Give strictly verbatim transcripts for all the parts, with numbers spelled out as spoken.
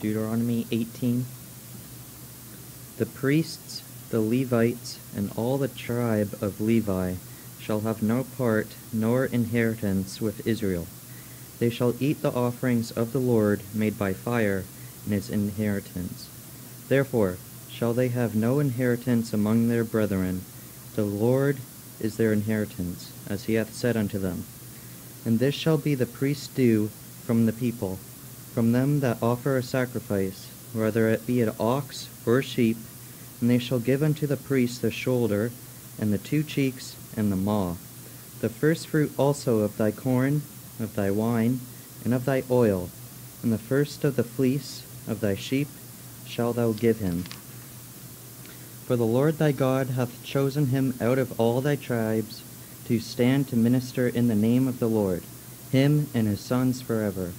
Deuteronomy eighteen. The priests, the Levites, and all the tribe of Levi shall have no part nor inheritance with Israel. They shall eat the offerings of the Lord made by fire in his inheritance. Therefore shall they have no inheritance among their brethren. The Lord is their inheritance, as he hath said unto them. And this shall be the priest's due from the people, from them that offer a sacrifice, whether it be an ox or a sheep, and they shall give unto the priest the shoulder, and the two cheeks, and the maw, the firstfruit also of thy corn, of thy wine, and of thy oil, and the first of the fleece of thy sheep shall thou give him. For the Lord thy God hath chosen him out of all thy tribes to stand to minister in the name of the Lord, him and his sons forever.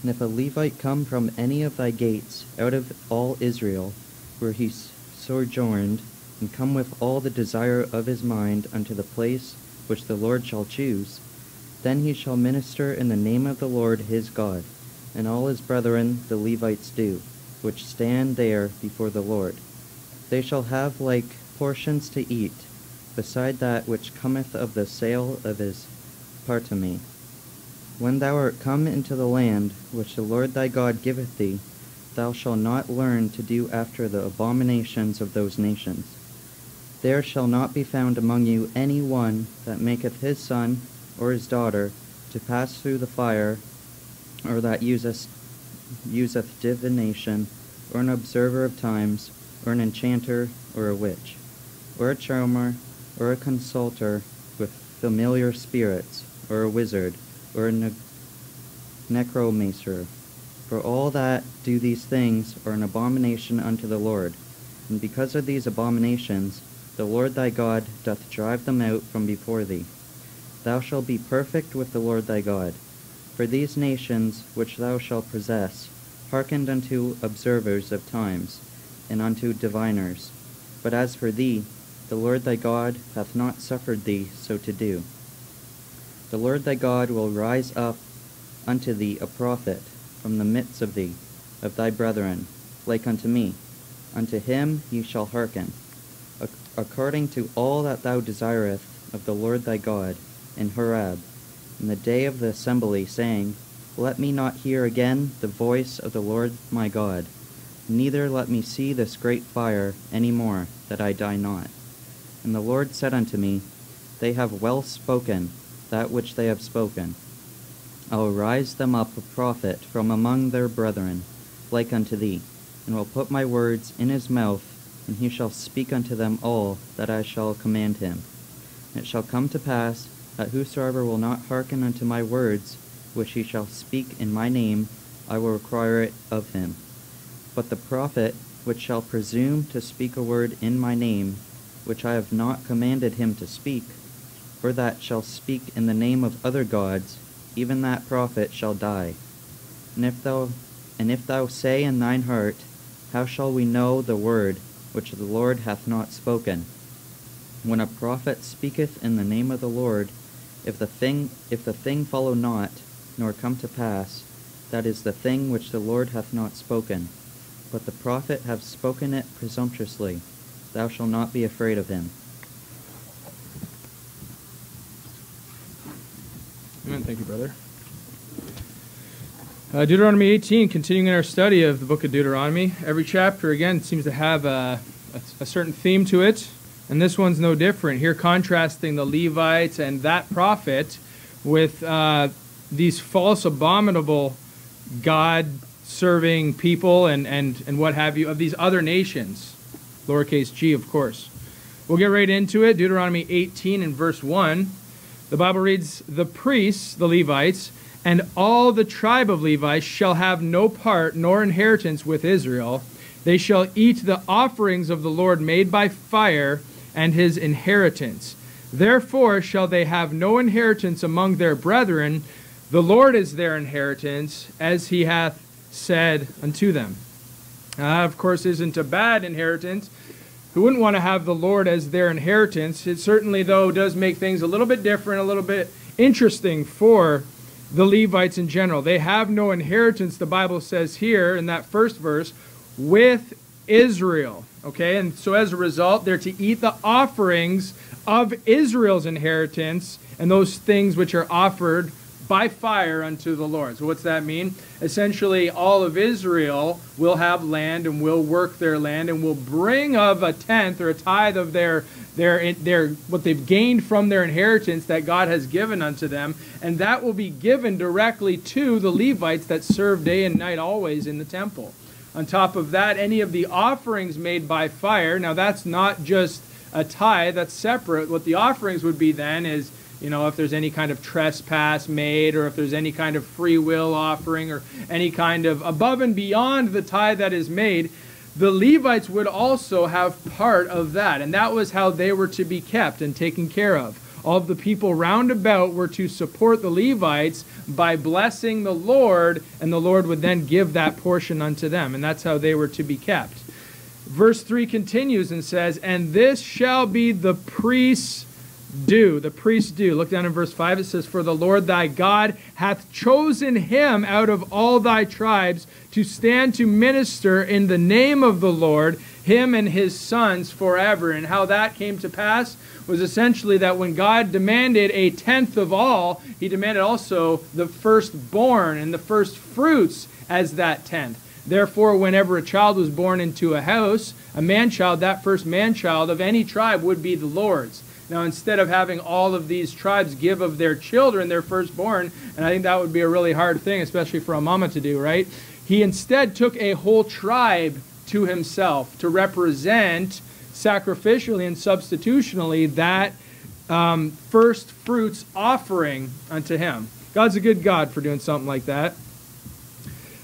And if a Levite come from any of thy gates out of all Israel, where he sojourned, and come with all the desire of his mind unto the place which the Lord shall choose, then he shall minister in the name of the Lord his God, and all his brethren the Levites do, which stand there before the Lord. They shall have like portions to eat, beside that which cometh of the sale of his partame. When thou art come into the land which the Lord thy God giveth thee, thou shalt not learn to do after the abominations of those nations. There shall not be found among you any one that maketh his son or his daughter to pass through the fire, or that useth, useth divination, or an observer of times, or an enchanter, or a witch, or a charmer, or a consulter with familiar spirits, or a wizard, or a ne necromancer. For all that do these things are an abomination unto the Lord. And because of these abominations, the Lord thy God doth drive them out from before thee. Thou shalt be perfect with the Lord thy God. For these nations which thou shalt possess hearkened unto observers of times, and unto diviners. But as for thee, the Lord thy God hath not suffered thee so to do. The Lord thy God will rise up unto thee a prophet from the midst of thee, of thy brethren, like unto me. Unto him ye shall hearken, ac according to all that thou desireth of the Lord thy God in Horeb, in the day of the assembly, saying, Let me not hear again the voice of the Lord my God, neither let me see this great fire any more, that I die not. And the Lord said unto me, They have well spoken that which they have spoken. I will rise them up a prophet from among their brethren, like unto thee, and will put my words in his mouth, and he shall speak unto them all that I shall command him. And it shall come to pass, that whosoever will not hearken unto my words, which he shall speak in my name, I will require it of him. But the prophet which shall presume to speak a word in my name, which I have not commanded him to speak, or that shall speak in the name of other gods, even that prophet shall die. And if thou, and if thou say in thine heart, How shall we know the word which the Lord hath not spoken? When a prophet speaketh in the name of the Lord, if the thing, if the thing follow not, nor come to pass, that is the thing which the Lord hath not spoken. But the prophet hath spoken it presumptuously. Thou shalt not be afraid of him. Amen. Thank you, brother. Uh, Deuteronomy eighteen, continuing in our study of the book of Deuteronomy. Every chapter, again, seems to have a, a, a certain theme to it, and this one's no different. Here, contrasting the Levites and that prophet with uh, these false, abominable, God-serving people and, and, and what have you, of these other nations, lowercase g, of course. We'll get right into it. Deuteronomy eighteen and verse one. The Bible reads, The priests, the Levites, and all the tribe of Levi shall have no part nor inheritance with Israel. They shall eat the offerings of the Lord made by fire and his inheritance. Therefore shall they have no inheritance among their brethren. The Lord is their inheritance, as he hath said unto them. That, of course, isn't a bad inheritance. Who wouldn't want to have the Lord as their inheritance? It certainly, though, does make things a little bit different, a little bit interesting for the Levites in general. They have no inheritance, the Bible says here in that first verse, with Israel. Okay, and so as a result, they're to eat the offerings of Israel's inheritance and those things which are offered by fire unto the Lord. So what's that mean? Essentially, all of Israel will have land and will work their land and will bring of a tenth or a tithe of their their their what they've gained from their inheritance that God has given unto them, and that will be given directly to the Levites that serve day and night always in the temple. On top of that, any of the offerings made by fire, now that's not just a tithe, that's separate. What the offerings would be then is, you know, if there's any kind of trespass made, or if there's any kind of free will offering, or any kind of above and beyond the tithe that is made, the Levites would also have part of that. And that was how they were to be kept and taken care of. All of the people round about were to support the Levites by blessing the Lord, and the Lord would then give that portion unto them. And that's how they were to be kept. Verse three continues and says, and this shall be the priest's do, the priests do. Look down in verse five, it says, for the Lord thy God hath chosen him out of all thy tribes to stand to minister in the name of the Lord, him and his sons forever. And how that came to pass was essentially that when God demanded a tenth of all, he demanded also the firstborn and the first fruits as that tenth. Therefore, whenever a child was born into a house, a man-child, that first man-child of any tribe would be the Lord's. Now, instead of having all of these tribes give of their children, their firstborn, and I think that would be a really hard thing, especially for a mama to do, right? He instead took a whole tribe to himself to represent sacrificially and substitutionally that um, first fruits offering unto him. God's a good God for doing something like that.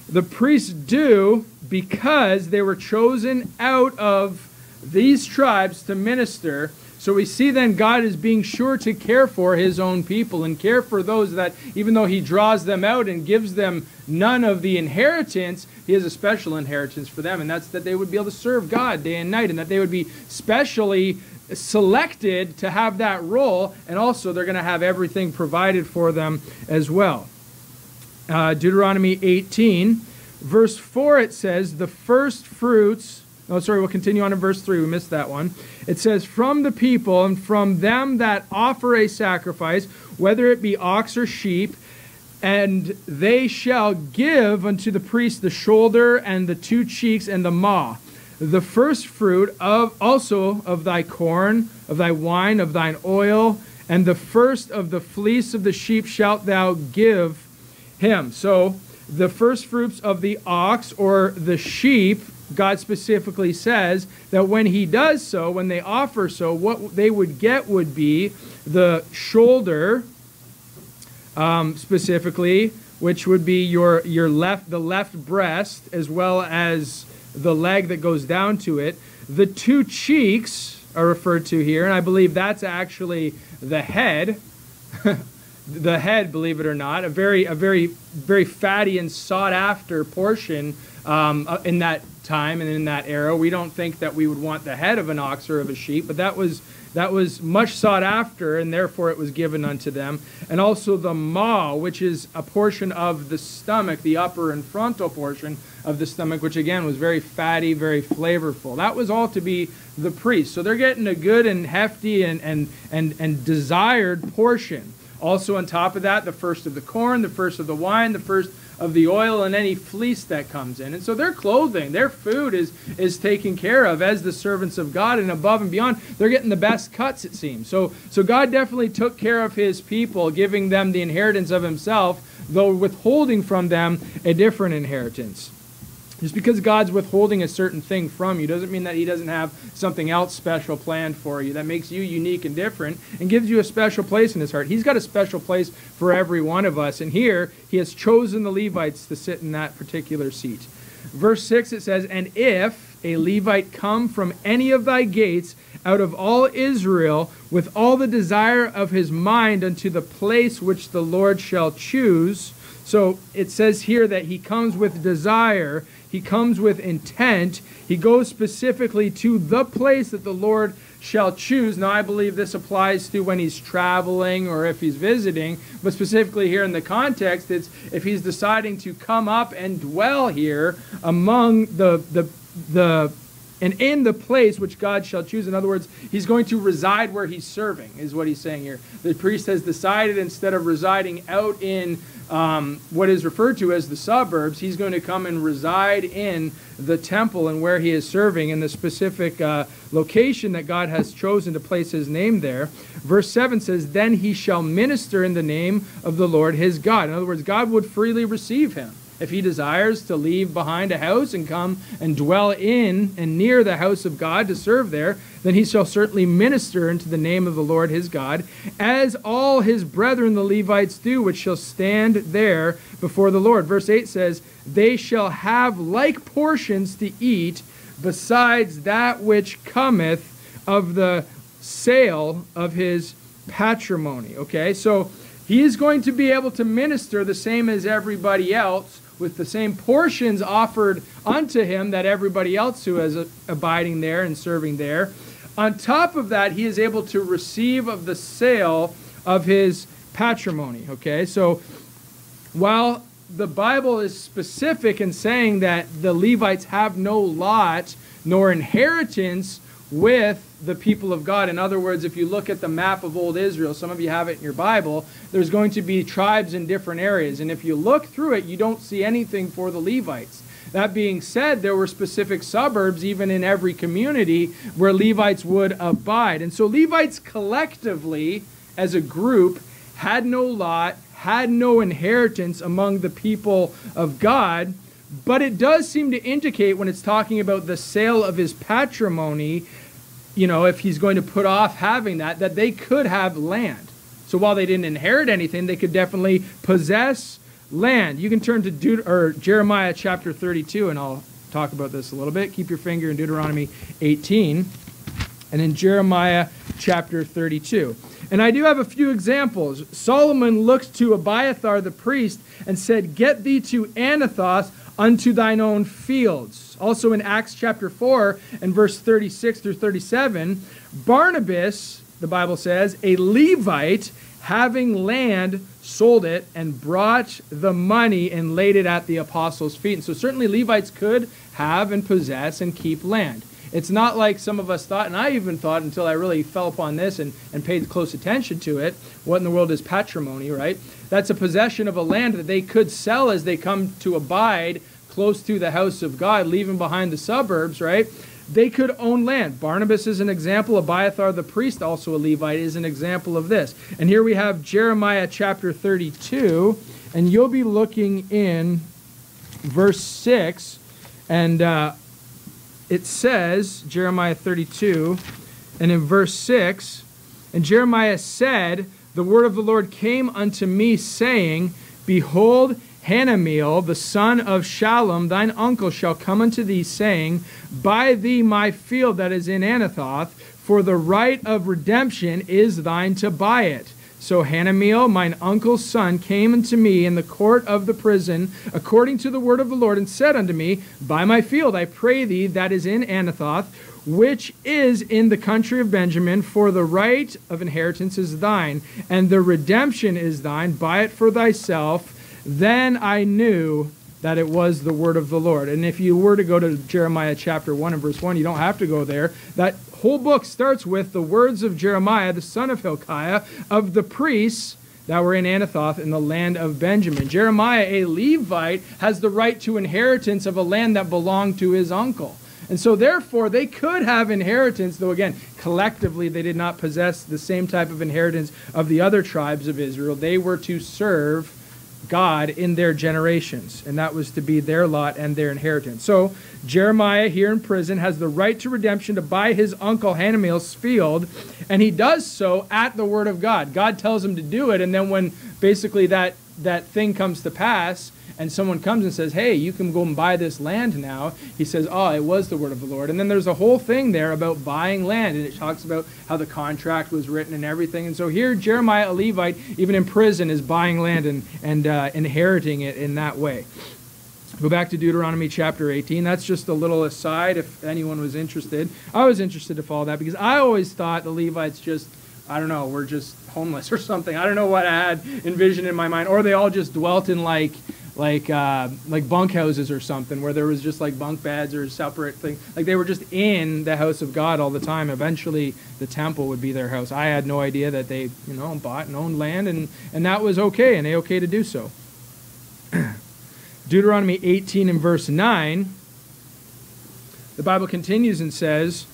The priests do, because they were chosen out of these tribes to minister. So we see then God is being sure to care for his own people and care for those that, even though he draws them out and gives them none of the inheritance, he has a special inheritance for them. And that's that they would be able to serve God day and night, and that they would be specially selected to have that role. And also they're going to have everything provided for them as well. Uh, Deuteronomy eighteen, verse four, it says, the first fruits... Oh, sorry, we'll continue on to verse three. We missed that one. It says, from the people and from them that offer a sacrifice, whether it be ox or sheep, and they shall give unto the priest the shoulder and the two cheeks and the maw, the first fruit of also of thy corn, of thy wine, of thine oil, and the first of the fleece of the sheep shalt thou give him. So the first fruits of the ox or the sheep, God specifically says that when he does so, when they offer so, what they would get would be the shoulder, um, specifically, which would be your your left, the left breast, as well as the leg that goes down to it. The two cheeks are referred to here, and I believe that's actually the head. The head, believe it or not, a very, a very, very fatty and sought-after portion um, in that time and in that era. We don't think that we would want the head of an ox or of a sheep, but that was that was much sought after, and therefore it was given unto them. And also the maw, which is a portion of the stomach, the upper and frontal portion of the stomach, which again was very fatty, very flavorful. That was all to be the priest. So they're getting a good and hefty and and and, and desired portion. Also on top of that, the first of the corn, the first of the wine, the first of the oil, and any fleece that comes in. And so their clothing, their food is is taken care of as the servants of God, and above and beyond, they're getting the best cuts, it seems. So, so God definitely took care of his people, giving them the inheritance of himself, though withholding from them a different inheritance. Just because God's withholding a certain thing from you doesn't mean that he doesn't have something else special planned for you that makes you unique and different and gives you a special place in his heart. He's got a special place for every one of us. And here, he has chosen the Levites to sit in that particular seat. Verse six, it says, and if a Levite come from any of thy gates out of all Israel with all the desire of his mind unto the place which the Lord shall choose. So it says here that he comes with desire. He comes with intent. He goes specifically to the place that the Lord shall choose. Now, I believe this applies to when he's traveling or if he's visiting, but specifically here in the context, it's if he's deciding to come up and dwell here among the, the, the and in the place which God shall choose. In other words, he's going to reside where he's serving, is what he's saying here. The priest has decided, instead of residing out in um, what is referred to as the suburbs, he's going to come and reside in the temple and where he is serving in the specific uh, location that God has chosen to place his name there. Verse seven says, "Then he shall minister in the name of the Lord his God." In other words, God would freely receive him. If he desires to leave behind a house and come and dwell in and near the house of God to serve there, then he shall certainly minister into the name of the Lord his God, as all his brethren the Levites do, which shall stand there before the Lord. Verse eight says, "They shall have like portions to eat besides that which cometh of the sale of his patrimony." Okay, so he is going to be able to minister the same as everybody else, with the same portions offered unto him that everybody else who is abiding there and serving there. On top of that, he is able to receive of the sale of his patrimony. Okay, so while the Bible is specific in saying that the Levites have no lot nor inheritance with the people of God. In other words, if you look at the map of old Israel, some of you have it in your Bible, there's going to be tribes in different areas. And if you look through it, you don't see anything for the Levites. That being said, there were specific suburbs even in every community where Levites would abide. And so Levites collectively, as a group, had no lot, had no inheritance among the people of God. But it does seem to indicate, when it's talking about the sale of his patrimony, you know, if he's going to put off having that, that they could have land. So while they didn't inherit anything, they could definitely possess land. You can turn to Deut- or Jeremiah chapter thirty-two, and I'll talk about this a little bit. Keep your finger in Deuteronomy eighteen, and in Jeremiah chapter thirty-two. And I do have a few examples. Solomon looked to Abiathar the priest and said, "Get thee to Anathoth, unto thine own fields." Also in Acts chapter four and verse thirty-six through thirty-seven, Barnabas, the Bible says, a Levite, having land, sold it and brought the money and laid it at the apostles' feet. And so certainly Levites could have and possess and keep land. It's not like some of us thought, and I even thought until I really fell upon this and, and paid close attention to it, what in the world is patrimony, right? That's a possession of a land that they could sell as they come to abide close to the house of God, leaving behind the suburbs, right? They could own land. Barnabas is an example. Abiathar the priest, also a Levite, is an example of this. And here we have Jeremiah chapter thirty-two, and you'll be looking in verse six, and uh, it says, Jeremiah thirty-two, and in verse six, "And Jeremiah said, the word of the Lord came unto me, saying, Behold, Hanameel, the son of Shalom, thine uncle, shall come unto thee, saying, Buy thee my field that is in Anathoth, for the right of redemption is thine to buy it. So Hanameel, mine uncle's son, came unto me in the court of the prison, according to the word of the Lord, and said unto me, Buy my field, I pray thee, that is in Anathoth, which is in the country of Benjamin, for the right of inheritance is thine, and the redemption is thine, buy it for thyself. Then I knew that it was the word of the Lord." And if you were to go to Jeremiah chapter one and verse one, you don't have to go there. That whole book starts with the words of Jeremiah, the son of Hilkiah, of the priests that were in Anathoth in the land of Benjamin. Jeremiah, a Levite, has the right to inheritance of a land that belonged to his uncle. And so therefore, they could have inheritance, though again, collectively they did not possess the same type of inheritance of the other tribes of Israel. They were to serve God in their generations, and that was to be their lot and their inheritance. So Jeremiah here in prison has the right to redemption to buy his uncle Hanameel's field, and he does so at the word of God. God tells him to do it, and then when basically that, that thing comes to pass, and someone comes and says, "Hey, you can go and buy this land now," he says, "Oh, it was the word of the Lord." And then there's a whole thing there about buying land, and it talks about how the contract was written and everything. And so here, Jeremiah, a Levite, even in prison, is buying land and, and uh, inheriting it in that way. Go back to Deuteronomy chapter eighteen. That's just a little aside if anyone was interested. I was interested to follow that because I always thought the Levites just, I don't know, were just homeless or something. I don't know what I had envisioned in my mind. Or they all just dwelt in like like uh, like bunkhouses or something where there was just like bunk beds or separate things. Like they were just in the house of God all the time. Eventually the temple would be their house. I had no idea that they, you know, bought and owned land and, and that was okay and they okay to do so. Deuteronomy eighteen and verse nine, the Bible continues and says,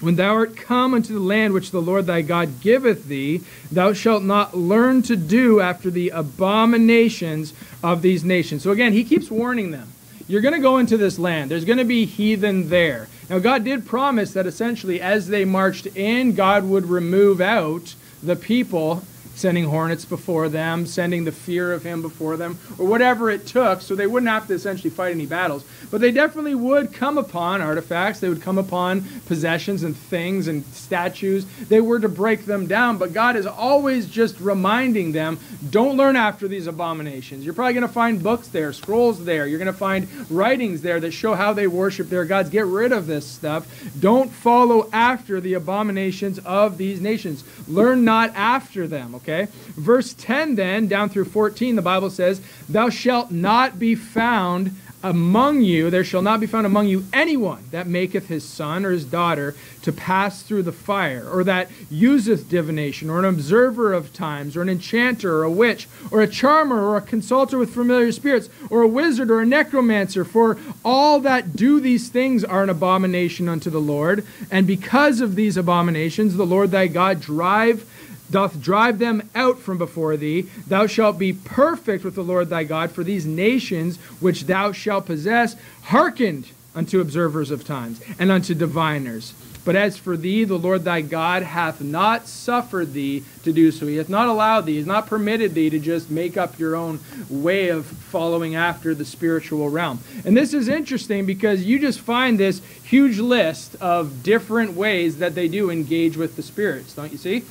"When thou art come unto the land which the Lord thy God giveth thee, thou shalt not learn to do after the abominations of these nations." So again, he keeps warning them. You're going to go into this land. There's going to be heathen there. Now God did promise that essentially as they marched in, God would remove out the people, sending hornets before them, sending the fear of him before them, or whatever it took, so they wouldn't have to essentially fight any battles. But they definitely would come upon artifacts, they would come upon possessions and things and statues. They were to break them down, but God is always just reminding them, don't learn after these abominations. You're probably going to find books there, scrolls there, you're going to find writings there that show how they worship their gods. Get rid of this stuff. Don't follow after the abominations of these nations. Learn not after them, okay? Okay. Verse ten then, down through fourteen, the Bible says, "Thou shalt not be found among you, there shall not be found among you anyone that maketh his son or his daughter to pass through the fire, or that useth divination, or an observer of times, or an enchanter, or a witch, or a charmer, or a consulter with familiar spirits, or a wizard, or a necromancer, for all that do these things are an abomination unto the Lord. And because of these abominations, the Lord thy God drive doth drive them out from before thee. Thou shalt be perfect with the Lord thy God for these nations which thou shalt possess, hearkened unto observers of times and unto diviners. But as for thee, the Lord thy God hath not suffered thee to do so." He hath not allowed thee, he hath not permitted thee to just make up your own way of following after the spiritual realm. And this is interesting because you just find this huge list of different ways that they do engage with the spirits, don't you see?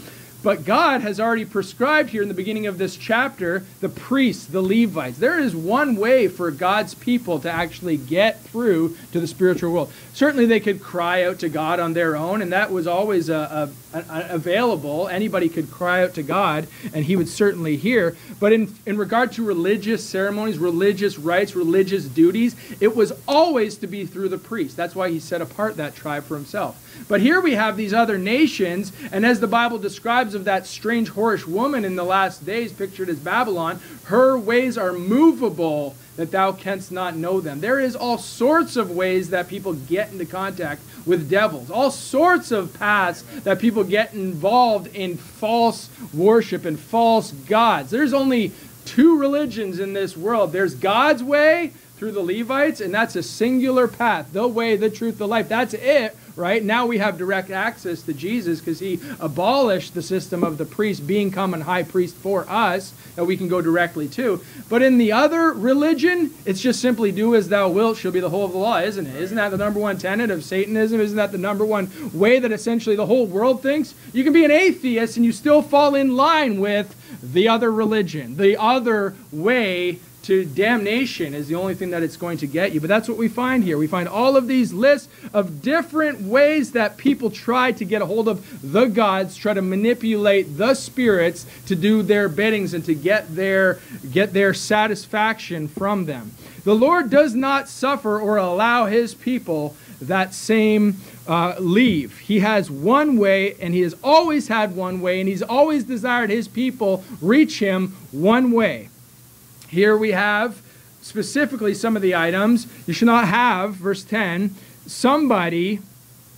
But God has already prescribed here in the beginning of this chapter the priests, the Levites. There is one way for God's people to actually get through to the spiritual world. Certainly they could cry out to God on their own, and that was always a, a, a available. Anybody could cry out to God, and he would certainly hear. But in, in regard to religious ceremonies, religious rites, religious duties, it was always to be through the priest. That's why he set apart that tribe for himself. But here we have these other nations, and as the Bible describes of that strange, whorish woman in the last days, pictured as Babylon, her ways are movable, that thou canst not know them. There is all sorts of ways that people get into contact with devils, all sorts of paths that people get involved in false worship and false gods. There's only two religions in this world. There's God's way through the Levites, and that's a singular path, the way, the truth, the life. That's it. Right now we have direct access to Jesus because he abolished the system of the priest being common high priest for us that we can go directly to. But in the other religion, it's just simply do as thou wilt shall be the whole of the law, isn't it? Isn't that the number one tenet of Satanism? Isn't that the number one way that essentially the whole world thinks? You can be an atheist and you still fall in line with the other religion. The other way to damnation is the only thing that it's going to get you. But that's what we find here. We find all of these lists of different ways that people try to get a hold of the gods, try to manipulate the spirits to do their biddings and to get their, get their satisfaction from them. The Lord does not suffer or allow his people that same uh, leave. He has one way, and he has always had one way, and he's always desired his people reach him one way. Here we have specifically some of the items. You should not have, verse ten, somebody,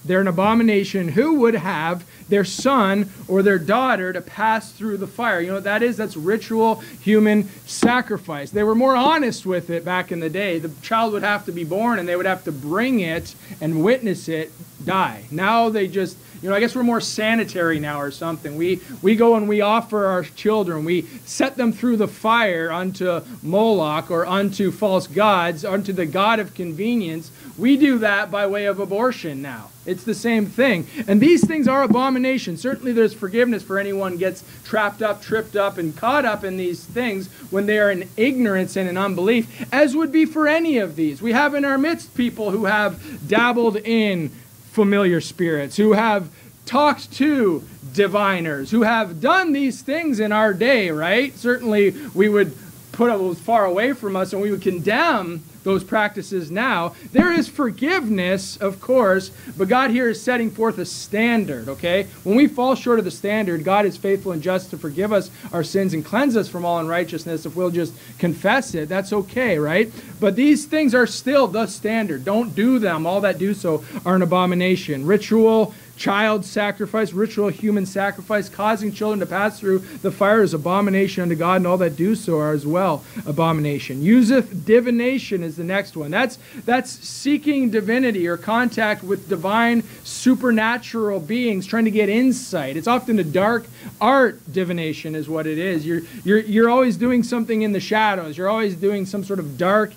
they're an abomination, who would have their son or their daughter to pass through the fire. You know what that is? That's ritual human sacrifice. They were more honest with it back in the day. The child would have to be born, and they would have to bring it and witness it die. Now they just... You know, I guess we're more sanitary now or something. We, we go and we offer our children. We set them through the fire unto Moloch or unto false gods, unto the god of convenience. We do that by way of abortion now. It's the same thing. And these things are abominations. examination. Certainly there's forgiveness for anyone who gets trapped up, tripped up, and caught up in these things when they are in ignorance and in unbelief, as would be for any of these. We have in our midst people who have dabbled in familiar spirits, who have talked to diviners, who have done these things in our day, right? Certainly we would put those far away from us, and we would condemn those practices now. There is forgiveness, of course, but God here is setting forth a standard, okay? When we fall short of the standard, God is faithful and just to forgive us our sins and cleanse us from all unrighteousness if we'll just confess it. That's okay, right? But these things are still the standard. Don't do them. All that do so are an abomination. Ritual child sacrifice, ritual human sacrifice, causing children to pass through the fire is abomination unto God, and all that do so are as well abomination. Useth divination is the next one. That's, that's seeking divinity or contact with divine supernatural beings, trying to get insight. It's often a dark art divination is what it is. You're, you're, you're always doing something in the shadows. You're always doing some sort of dark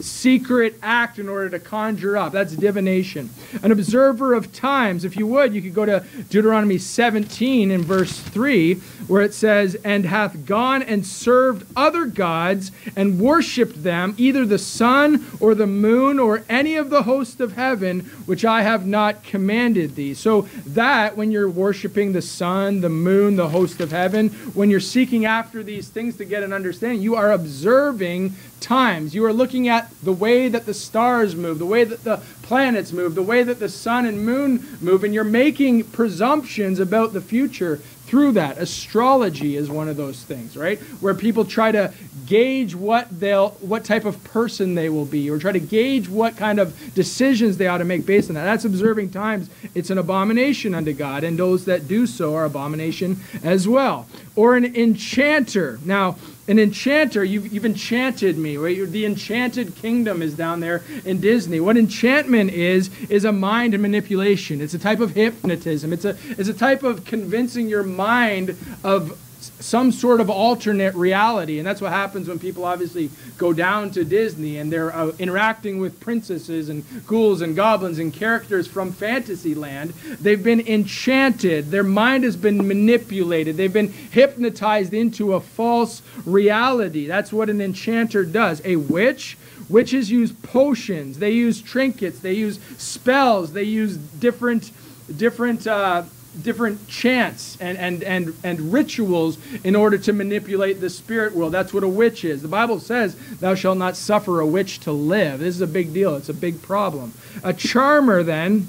secret act in order to conjure up. That's divination. An observer of times, if you would, you could go to Deuteronomy seventeen in verse three, where it says, "And hath gone and served other gods, and worshipped them, either the sun or the moon or any of the host of heaven, which I have not commanded thee." So that, when you're worshipping the sun, the moon, the host of heaven, when you're seeking after these things to get an understanding, you are observing times. You are looking at the way that the stars move, the way that the planets move, the way that the sun and moon move, and you're making presumptions about the future through that. Astrology is one of those things, right? Where people try to gauge what they'll, what type of person they will be, or try to gauge what kind of decisions they ought to make based on that. That's observing times. It's an abomination unto God, and those that do so are abomination as well. Or an enchanter. Now, an enchanter, you've, you've enchanted me, right? The Enchanted Kingdom is down there in Disney. What enchantment is, is a mind manipulation. It's a type of hypnotism. It's a, it's a type of convincing your mind of some sort of alternate reality. And that's what happens when people obviously go down to Disney and they're uh, interacting with princesses and ghouls and goblins and characters from Fantasyland. They've been enchanted. Their mind has been manipulated. They've been hypnotized into a false reality. That's what an enchanter does. A witch. Witches use potions. They use trinkets. They use spells. They use different, different, uh, different chants and, and, and, and rituals in order to manipulate the spirit world. That's what a witch is. The Bible says, "Thou shalt not suffer a witch to live." This is a big deal. It's a big problem. A charmer, then,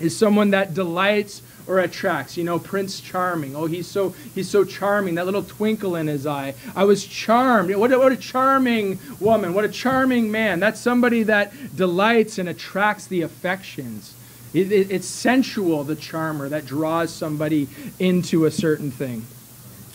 is someone that delights or attracts. You know, Prince Charming. Oh, he's so, he's so charming. That little twinkle in his eye. I was charmed. What a, what a charming woman. What a charming man. That's somebody that delights and attracts the affections. It, it, it's sensual, the charmer, that draws somebody into a certain thing.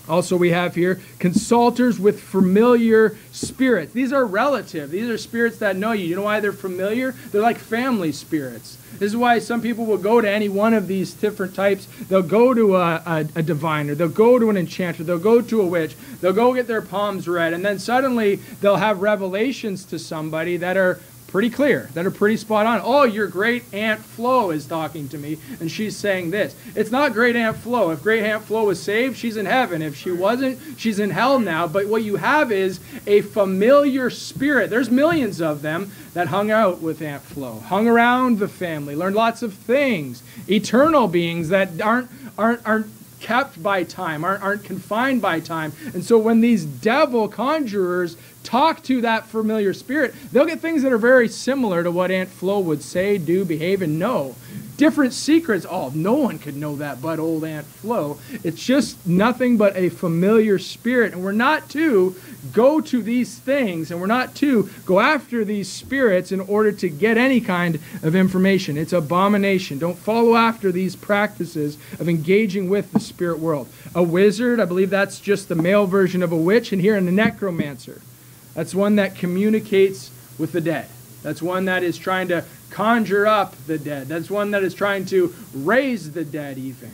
Also, we have here consulters with familiar spirits. These are relative. These are spirits that know you. You know why they're familiar? They're like family spirits. This is why some people will go to any one of these different types. They'll go to a, a, a diviner. They'll go to an enchanter. They'll go to a witch. They'll go get their palms read. And then suddenly they'll have revelations to somebody that are pretty clear, that are pretty spot on. Oh, your great Aunt Flo is talking to me, and she's saying this. It's not great Aunt Flo. If great Aunt Flo was saved, she's in heaven. If she wasn't, she's in hell now. But what you have is a familiar spirit. There's millions of them that hung out with Aunt Flo, hung around the family, learned lots of things. Eternal beings that aren't, aren't, aren't kept by time, aren't, aren't confined by time. And so when these devil conjurers talk to that familiar spirit, they'll get things that are very similar to what Aunt Flo would say, do, behave, and know. Different secrets. Oh, no one could know that but old Aunt Flo. It's just nothing but a familiar spirit. And we're not to go to these things, and we're not to go after these spirits in order to get any kind of information. It's abomination. Don't follow after these practices of engaging with the spirit world. A wizard, I believe that's just the male version of a witch, and here in the necromancer. That's one that communicates with the dead. That's one that is trying to conjure up the dead. That's one that is trying to raise the dead even.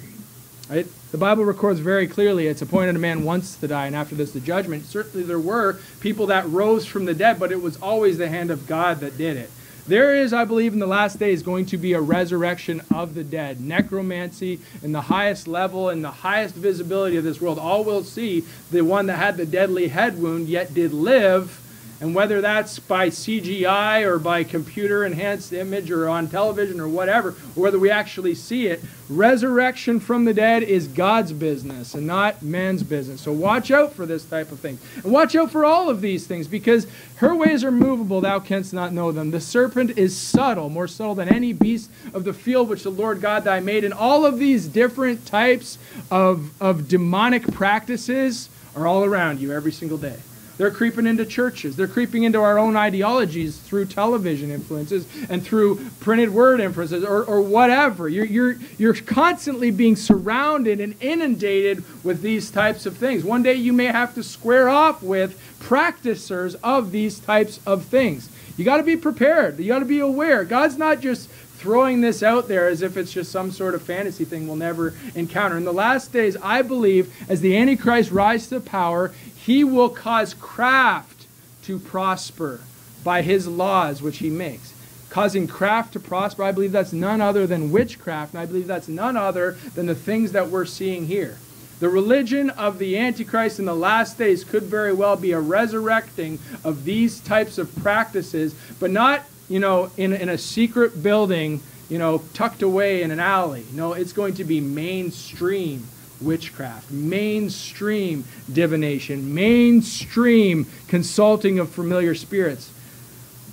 Right? The Bible records very clearly, it's appointed a man once to die, and after this the judgment. Certainly there were people that rose from the dead, but it was always the hand of God that did it. There is, I believe, in the last days going to be a resurrection of the dead. Necromancy in the highest level and the highest visibility of this world. All will see the one that had the deadly head wound yet did live. And whether that's by C G I or by computer-enhanced image or on television or whatever, or whether we actually see it, resurrection from the dead is God's business and not man's business. So watch out for this type of thing. And watch out for all of these things, because her ways are movable, thou canst not know them. The serpent is subtle, more subtle than any beast of the field which the Lord God thy made. And all of these different types of, of demonic practices are all around you every single day. They're creeping into churches. They're creeping into our own ideologies through television influences and through printed word influences or, or whatever. You're, you're, you're constantly being surrounded and inundated with these types of things. One day you may have to square off with practicers of these types of things. You got to be prepared. You got to be aware. God's not just throwing this out there as if it's just some sort of fantasy thing we'll never encounter. In the last days, I believe, as the Antichrist rises to power, he will cause craft to prosper by his laws which he makes. Causing craft to prosper, I believe that's none other than witchcraft, and I believe that's none other than the things that we're seeing here. The religion of the Antichrist in the last days could very well be a resurrecting of these types of practices, but not, you know, in, in a secret building, you know, tucked away in an alley. No, it's going to be mainstream witchcraft, mainstream divination, mainstream consulting of familiar spirits,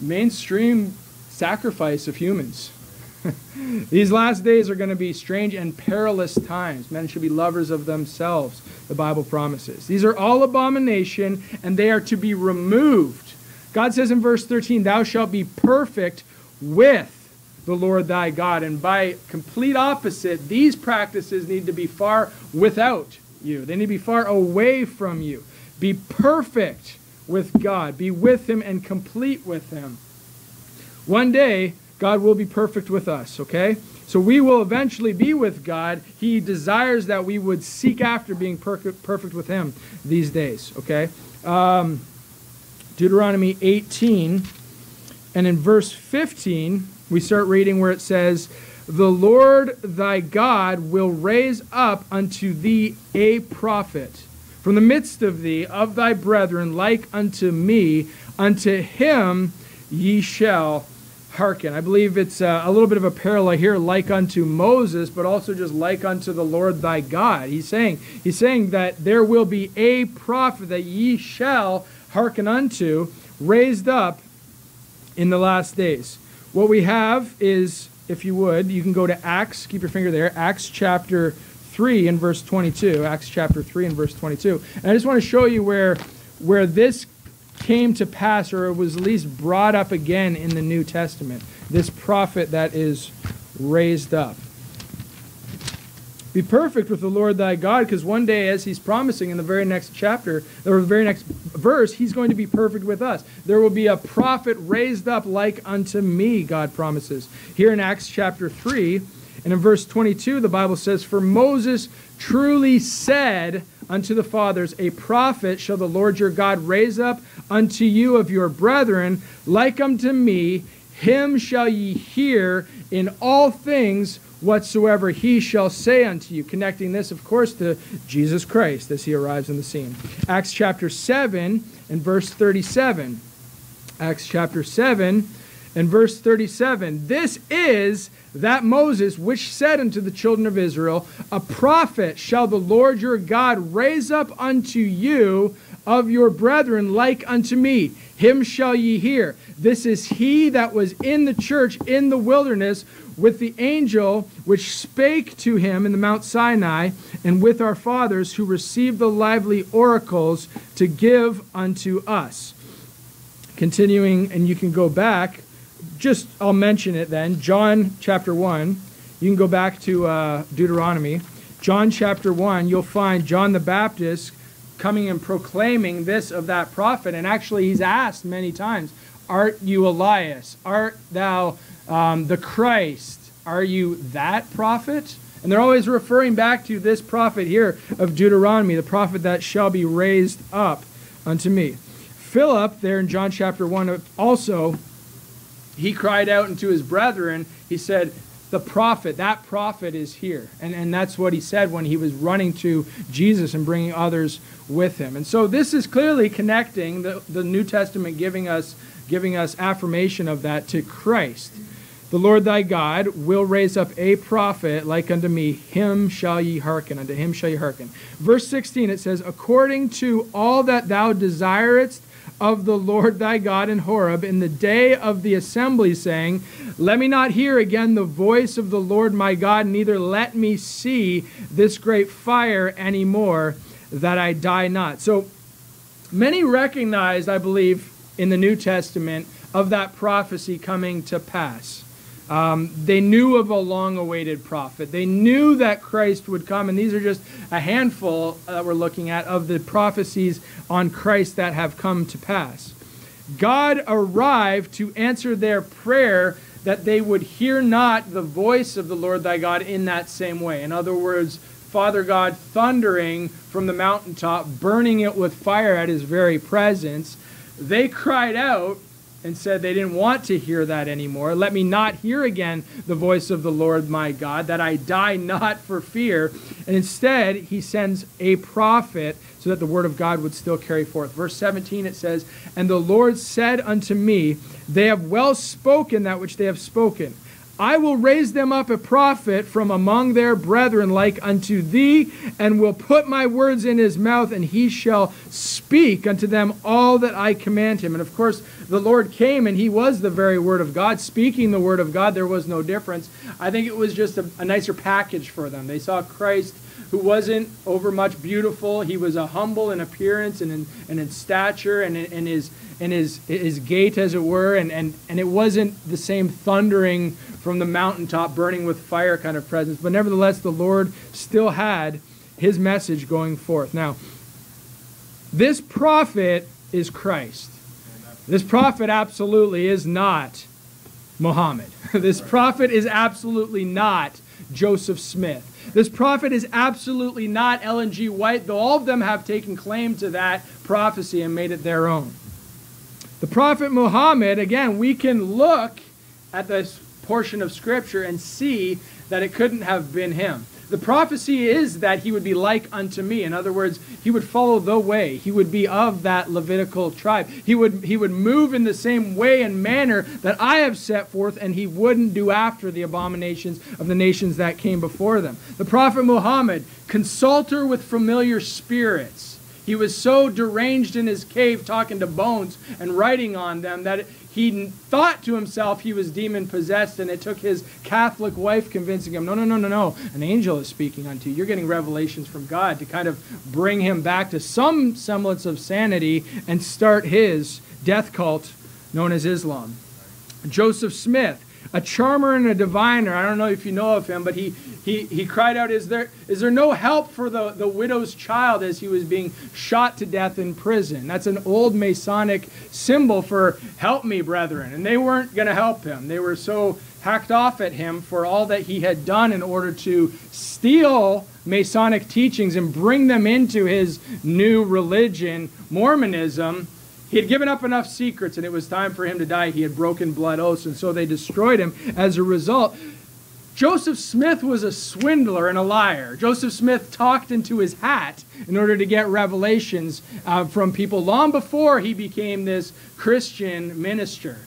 mainstream sacrifice of humans. These last days are going to be strange and perilous times. Men should be lovers of themselves, the Bible promises. These are all abomination, and they are to be removed. God says in verse thirteen, thou shalt be perfect with the Lord thy God. And by complete opposite, these practices need to be far without you. They need to be far away from you. Be perfect with God. Be with him and complete with him. One day, God will be perfect with us, okay? So we will eventually be with God. He desires that we would seek after being perfect, perfect with him these days, okay? Um, Deuteronomy eighteen, and in verse fifteen, we start reading where it says, the Lord thy God will raise up unto thee a prophet from the midst of thee, of thy brethren, like unto me, unto him ye shall hearken. I believe it's uh, a little bit of a parallel here, like unto Moses, but also just like unto the Lord thy God. He's saying, he's saying that there will be a prophet that ye shall hearken unto, raised up in the last days. What we have is, if you would, you can go to Acts, keep your finger there, Acts chapter three and verse twenty-two. Acts chapter three and verse twenty-two. And I just want to show you where, where this came to pass, or was at least brought up again in the New Testament. This prophet that is raised up. Be perfect with the Lord thy God, because one day, as he's promising in the very next chapter, or the very next verse, he's going to be perfect with us. There will be a prophet raised up like unto me, God promises. Here in Acts chapter three, and in verse twenty-two, the Bible says, for Moses truly said unto the fathers, a prophet shall the Lord your God raise up unto you of your brethren, like unto me, him shall ye hear in all things whatsoever he shall say unto you. Connecting this, of course, to Jesus Christ as he arrives on the scene. Acts chapter seven and verse thirty-seven. Acts chapter seven and verse thirty-seven. This is that Moses which said unto the children of Israel, a prophet shall the Lord your God raise up unto you of your brethren like unto me. Him shall ye hear. This is he that was in the church in the wilderness with the angel which spake to him in the Mount Sinai, and with our fathers who received the lively oracles to give unto us. Continuing, and you can go back, just I'll mention it then, John chapter one, you can go back to uh, Deuteronomy. John chapter one, you'll find John the Baptist coming and proclaiming this of that prophet, and actually he's asked many times, art you Elias? Art thou Um, the Christ, are you that prophet? And they're always referring back to this prophet here of Deuteronomy, the prophet that shall be raised up unto me. Philip, there in John chapter one, also he cried out unto his brethren, he said, the prophet, that prophet is here. And, and that's what he said when he was running to Jesus and bringing others with him. And so this is clearly connecting the, the New Testament, giving us, giving us affirmation of that, to Christ. The Lord thy God will raise up a prophet like unto me. Him shall ye hearken. Unto him shall ye hearken. Verse sixteen, it says, according to all that thou desirest of the Lord thy God in Horeb, in the day of the assembly, saying, let me not hear again the voice of the Lord my God, neither let me see this great fire any more, that I die not. So many recognized, I believe, in the New Testament of that prophecy coming to pass. Um, they knew of a long-awaited prophet. They knew that Christ would come, and these are just a handful that we're looking at of the prophecies on Christ that have come to pass. God arrived to answer their prayer that they would hear not the voice of the Lord thy God in that same way. In other words, Father God thundering from the mountaintop, burning it with fire at his very presence. They cried out and said they didn't want to hear that anymore. Let me not hear again the voice of the Lord my God, that I die not for fear. And instead, he sends a prophet so that the word of God would still carry forth. Verse seventeen, it says, and the Lord said unto me, they have well spoken that which they have spoken. I will raise them up a prophet from among their brethren like unto thee, and will put my words in his mouth, and he shall speak unto them all that I command him. And of course, the Lord came, and he was the very word of God, speaking the word of God. There was no difference. I think it was just a, a nicer package for them. They saw Christ, who wasn't overmuch beautiful. He was a humble in appearance and in, and in stature and in, in his in his his gait, as it were, and, and, and it wasn't the same thundering from the mountaintop, burning with fire kind of presence. But nevertheless, the Lord still had his message going forth. Now, this prophet is Christ. This prophet absolutely is not Muhammad. This prophet is absolutely not Joseph Smith. This prophet is absolutely not Ellen G. White, though all of them have taken claim to that prophecy and made it their own. The prophet Muhammad, again, we can look at this portion of Scripture and see that it couldn't have been him. The prophecy is that he would be like unto me. In other words, he would follow the way. He would be of that Levitical tribe. He would, he would move in the same way and manner that I have set forth, and he wouldn't do after the abominations of the nations that came before them. The prophet Muhammad, consulter with familiar spirits. He was so deranged in his cave talking to bones and writing on them that it, he thought to himself he was demon-possessed, and it took his Catholic wife convincing him, no, no, no, no, no, an angel is speaking unto you. You're getting revelations from God to kind of bring him back to some semblance of sanity and start his death cult known as Islam. Joseph Smith, a charmer and a diviner. I don't know if you know of him, but he, he, he cried out, is there, is there no help for the, the widow's child, as he was being shot to death in prison? That's an old Masonic symbol for help me, brethren. And they weren't going to help him. They were so hacked off at him for all that he had done in order to steal Masonic teachings and bring them into his new religion, Mormonism. He had given up enough secrets, and it was time for him to die. He had broken blood oaths, and so they destroyed him as a result. Joseph Smith was a swindler and a liar. Joseph Smith talked into his hat in order to get revelations uh, from people long before he became this Christian minister.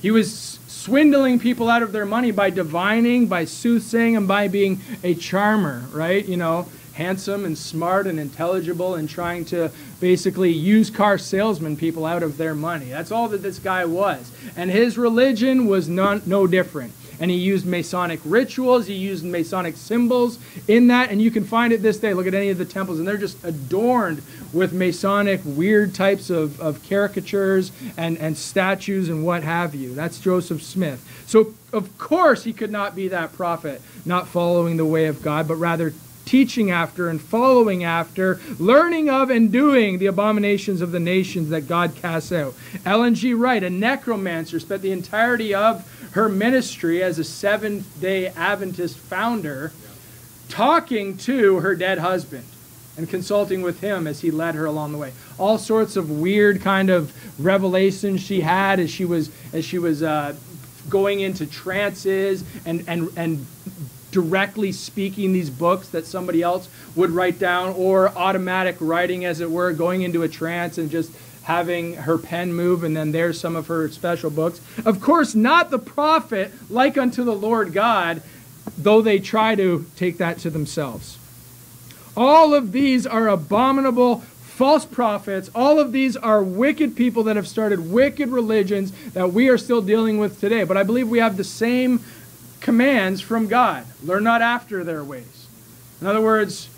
He was swindling people out of their money by divining, by soothsaying, and by being a charmer, right? You know, handsome and smart and intelligible, and trying to basically use car salesman people out of their money. That's all that this guy was. And his religion was none, no different. And he used Masonic rituals, he used Masonic symbols in that, and you can find it this day. Look at any of the temples, and they're just adorned with Masonic weird types of, of caricatures and, and statues and what have you. That's Joseph Smith. So, of course, he could not be that prophet, not following the way of God, but rather teaching after and following after, learning of and doing the abominations of the nations that God casts out. Ellen G. White, a necromancer, spent the entirety of her ministry as a Seventh Day Adventist founder talking to her dead husband and consulting with him as he led her along the way. All sorts of weird kind of revelations she had as she was, as she was uh, going into trances and, and, and directly speaking these books that somebody else would write down, or automatic writing, as it were, going into a trance and just having her pen move, and then there's some of her special books. Of course, not the prophet, like unto the Lord God, though they try to take that to themselves. All of these are abominable false prophets. All of these are wicked people that have started wicked religions that we are still dealing with today. But I believe we have the same commands from God. Learn not after their ways. In other words,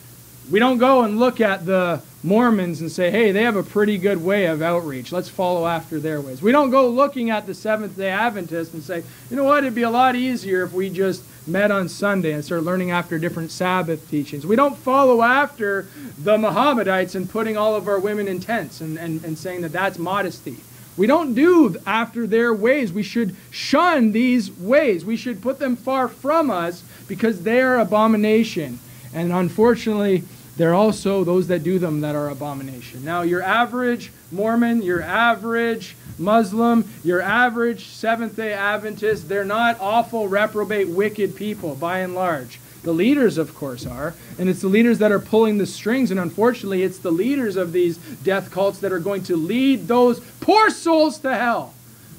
we don't go and look at the Mormons and say, hey, they have a pretty good way of outreach. Let's follow after their ways. We don't go looking at the Seventh Day Adventists and say, you know what, it'd be a lot easier if we just met on Sunday and started learning after different Sabbath teachings. We don't follow after the Mohammedites and putting all of our women in tents and, and, and saying that that's modesty. We don't do after their ways. We should shun these ways. We should put them far from us because they are abomination. And unfortunately, they're also those that do them that are abomination. Now, your average Mormon, your average Muslim, your average Seventh-day Adventist, they're not awful, reprobate, wicked people, by and large. The leaders, of course, are. And it's the leaders that are pulling the strings. And unfortunately, it's the leaders of these death cults that are going to lead those poor souls to hell.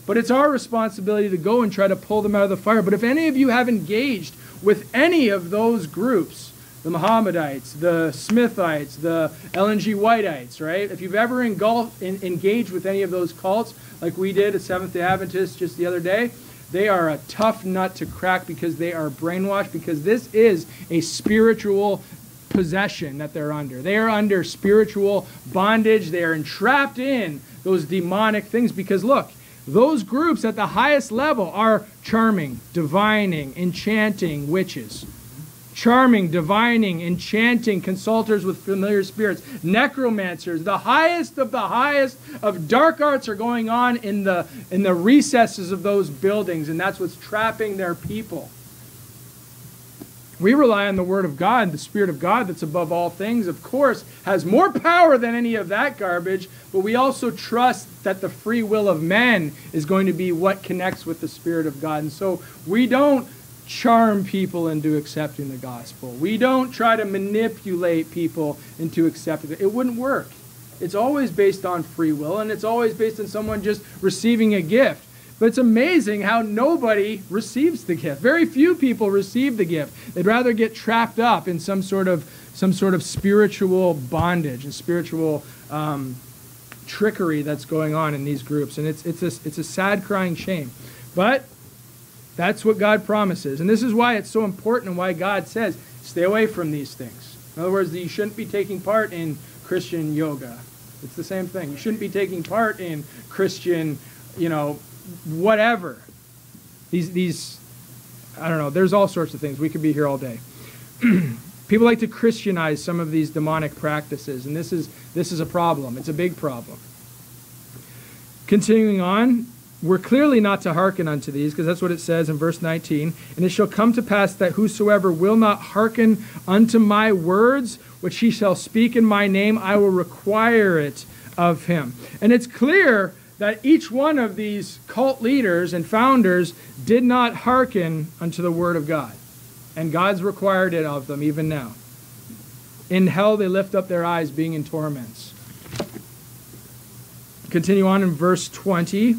But it's our responsibility to go and try to pull them out of the fire. But if any of you have engaged with any of those groups, the Mohammedites, the Smithites, the Ellen G. Whiteites, right? If you've ever engulfed, in, engaged with any of those cults, like we did at Seventh-day Adventists just the other day, they are a tough nut to crack because they are brainwashed, because this is a spiritual possession that they're under. They are under spiritual bondage. They are entrapped in those demonic things because, look, those groups at the highest level are charming, divining, enchanting witches. Charming, divining, enchanting, consulters with familiar spirits, necromancers. The highest of the highest of dark arts are going on in the, in the recesses of those buildings, and that's what's trapping their people. We rely on the Word of God, the Spirit of God that's above all things, of course, has more power than any of that garbage, but we also trust that the free will of man is going to be what connects with the Spirit of God. And so we don't charm people into accepting the gospel. We don't try to manipulate people into accepting it. It wouldn't work. It's always based on free will, and it's always based on someone just receiving a gift. But it's amazing how nobody receives the gift. Very few people receive the gift. They'd rather get trapped up in some sort of some sort of spiritual bondage and spiritual um, trickery that's going on in these groups. And it's it's a, it's a sad, crying shame. But that's what God promises. And this is why it's so important and why God says, stay away from these things. In other words, you shouldn't be taking part in Christian yoga. It's the same thing. You shouldn't be taking part in Christian, you know, whatever. These, these, I don't know, there's all sorts of things. We could be here all day. People like to Christianize some of these demonic practices, and this is, this is a problem. It's a big problem. Continuing on, we're clearly not to hearken unto these, because that's what it says in verse nineteen. And it shall come to pass that whosoever will not hearken unto my words, which he shall speak in my name, I will require it of him. And it's clear that each one of these cult leaders and founders did not hearken unto the word of God. And God's required it of them even now. In hell they lift up their eyes, being in torments. Continue on in verse twenty.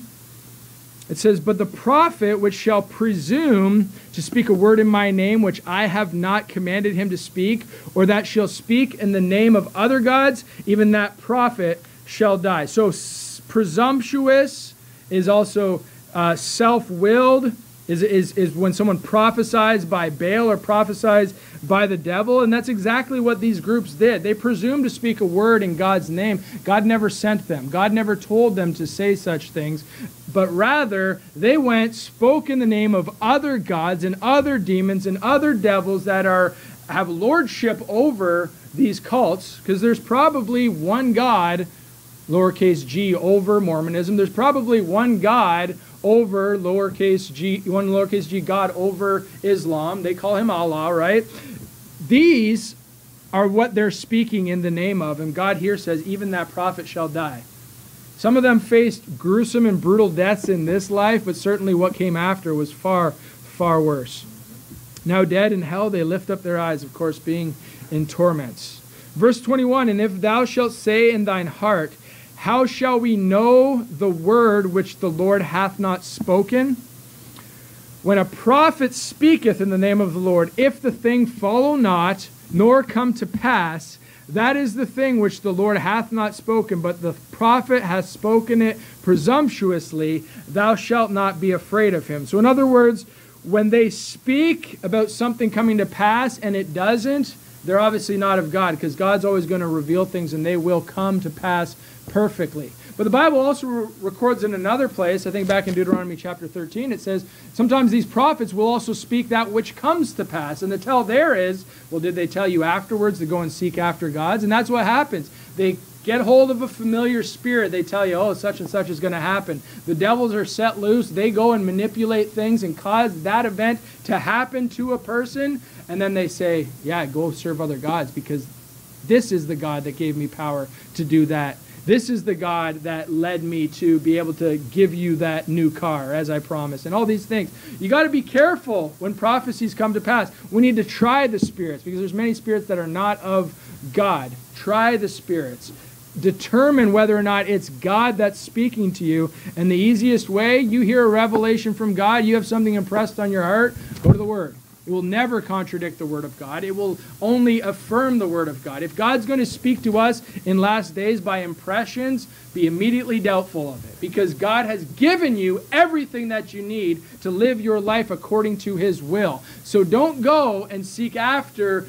It says, but the prophet which shall presume to speak a word in my name, which I have not commanded him to speak, or that shall speak in the name of other gods, even that prophet shall die. So presumptuous is also uh, self-willed, is, is, is when someone prophesies by Baal or prophesies by the devil. And that's exactly what these groups did. They presumed to speak a word in God's name. God never sent them. God never told them to say such things. But rather, they went, spoke in the name of other gods and other demons and other devils that are have lordship over these cults, because there's probably one God, lowercase g, over Mormonism. There's probably one God over lowercase g, one lowercase g God over Islam. They call him Allah, right? These are what they're speaking in the name of. And God here says, even that prophet shall die. Some of them faced gruesome and brutal deaths in this life, but certainly what came after was far, far worse. Now dead in hell, they lift up their eyes, of course, being in torments. Verse twenty-one, and if thou shalt say in thine heart, how shall we know the word which the Lord hath not spoken? When a prophet speaketh in the name of the Lord, if the thing follow not, nor come to pass, that is the thing which the Lord hath not spoken, but the prophet hath spoken it presumptuously, thou shalt not be afraid of him. So in other words, when they speak about something coming to pass and it doesn't, they're obviously not of God, because God's always going to reveal things and they will come to pass perfectly. But the Bible also re records in another place, I think back in Deuteronomy chapter thirteen, it says, sometimes these prophets will also speak that which comes to pass. And the tell there is, well, did they tell you afterwards to go and seek after gods? And that's what happens. They get hold of a familiar spirit. They tell you, oh, such and such is going to happen. The devils are set loose. They go and manipulate things and cause that event to happen to a person. And then they say, yeah, go serve other gods, because this is the God that gave me power to do that. This is the God that led me to be able to give you that new car, as I promised, and all these things. You got to be careful when prophecies come to pass. We need to try the spirits, because there's many spirits that are not of God. Try the spirits. Determine whether or not it's God that's speaking to you. And the easiest way, you hear a revelation from God, you have something impressed on your heart, go to the Word. It will never contradict the Word of God. It will only affirm the Word of God. If God's going to speak to us in last days by impressions, be immediately doubtful of it, because God has given you everything that you need to live your life according to His will. So don't go and seek after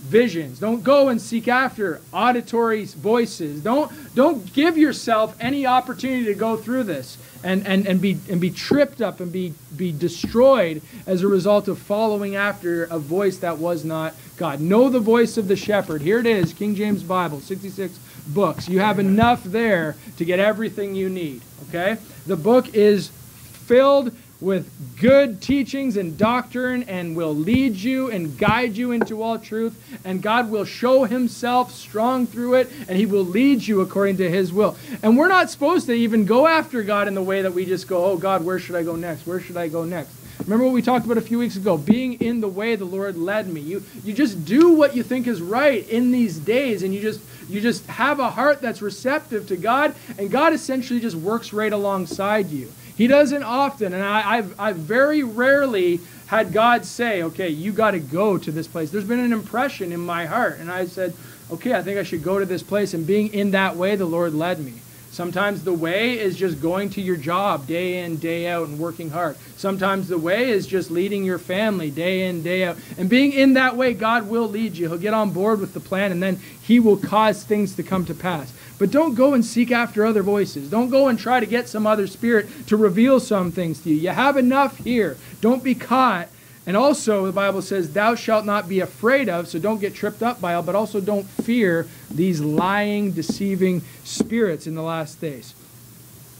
visions. Don't go and seek after auditory voices. Don't don't give yourself any opportunity to go through this and and and be and be tripped up and be be destroyed as a result of following after a voice that was not God. Know the voice of the shepherd. Here it is, King James Bible, sixty-six books. You have enough there to get everything you need. Okay, the book is filled with good teachings and doctrine, and will lead you and guide you into all truth. And God will show Himself strong through it, and He will lead you according to His will. And we're not supposed to even go after God in the way that we just go, oh God, where should I go next? Where should I go next? Remember what we talked about a few weeks ago, being in the way the Lord led me. You, you just do what you think is right in these days, and you just, you just have a heart that's receptive to God, and God essentially just works right alongside you. He doesn't often, and I, I've, I've very rarely had God say, okay, you got to go to this place. There's been an impression in my heart, and I said, okay, I think I should go to this place, and being in that way, the Lord led me. Sometimes the way is just going to your job day in, day out, and working hard. Sometimes the way is just leading your family day in, day out. And being in that way, God will lead you. He'll get on board with the plan, and then He will cause things to come to pass. But don't go and seek after other voices. Don't go and try to get some other spirit to reveal some things to you. You have enough here. Don't be caught. And also, the Bible says, thou shalt not be afraid of, so don't get tripped up by it, but also don't fear these lying, deceiving spirits in the last days.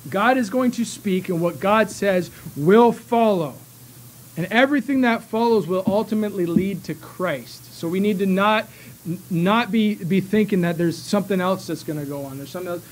God is going to speak, and what God says will follow. And everything that follows will ultimately lead to Christ. So we need to not, not be, be thinking that there's something else that's going to go on. There's something else.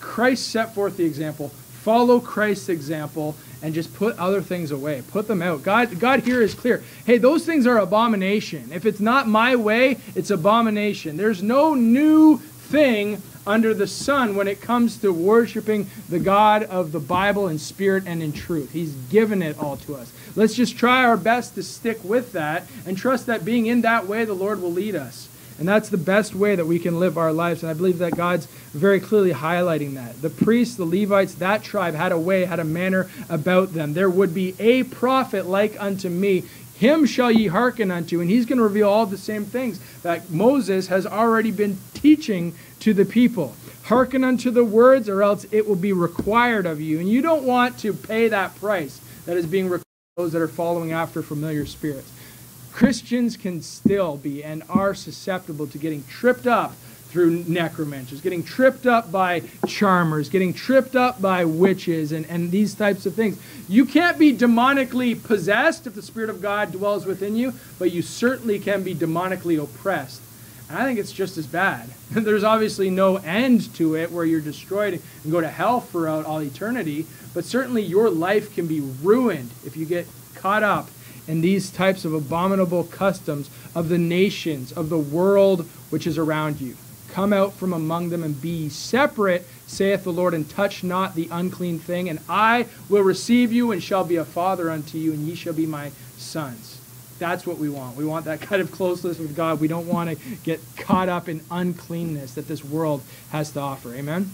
Christ set forth the example. Follow Christ's example, and just put other things away. Put them out. God, God here is clear. Hey, those things are abomination. If it's not my way, it's abomination. There's no new thing under the sun when it comes to worshiping the God of the Bible in spirit and in truth. He's given it all to us. Let's just try our best to stick with that and trust that being in that way, the Lord will lead us. And that's the best way that we can live our lives. And I believe that God's very clearly highlighting that. The priests, the Levites, that tribe had a way, had a manner about them. There would be a prophet like unto me. Him shall ye hearken unto. And he's going to reveal all the same things that Moses has already been teaching to the people. Hearken unto the words, or else it will be required of you. And you don't want to pay that price that is being required of those that are following after familiar spirits. Christians can still be and are susceptible to getting tripped up through necromancers, getting tripped up by charmers, getting tripped up by witches, and, and these types of things. You can't be demonically possessed if the Spirit of God dwells within you, but you certainly can be demonically oppressed. And I think it's just as bad. There's obviously no end to it where you're destroyed and go to hell throughout all eternity, but certainly your life can be ruined if you get caught up in these types of abominable customs of the nations, of the world which is around you. Come out from among them and be separate, saith the Lord, and touch not the unclean thing, and I will receive you and shall be a father unto you, and ye shall be my sons. That's what we want. We want that kind of closeness with God. We don't want to get caught up in uncleanness that this world has to offer. Amen?